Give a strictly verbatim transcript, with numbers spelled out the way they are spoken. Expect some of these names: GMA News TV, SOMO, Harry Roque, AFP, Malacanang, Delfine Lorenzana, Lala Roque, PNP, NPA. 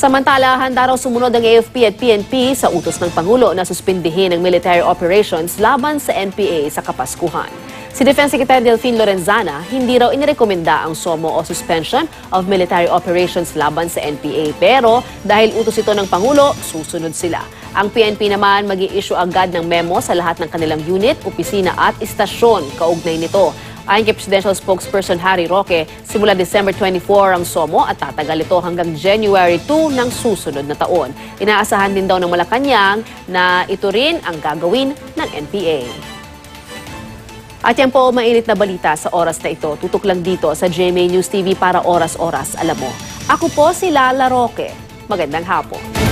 Samantala, handa raw sumunod ang A F P at P N P sa utos ng Pangulo na suspindihin ang military operations laban sa N P A sa Kapaskuhan. Si Defense Secretary Delfine Lorenzana, hindi raw inirekomenda ang S O M O o suspension of military operations laban sa N P A, pero dahil utos ito ng Pangulo, susunod sila. Ang P N P naman mag-i-issue agad ng memo sa lahat ng kanilang unit, opisina at istasyon kaugnay nito. Ayon kay Presidential Spokesperson Harry Roque, simula December twenty-four ang S O M O at tatagal ito hanggang January two ng susunod na taon. Inaasahan din daw ng Malacanang na ito rin ang gagawin ng N P A. At yan po, mainit na balita sa oras na ito. Tutok lang dito sa G M A News T V para oras-oras, alam mo. Ako po si Lala Roque. Magandang hapon.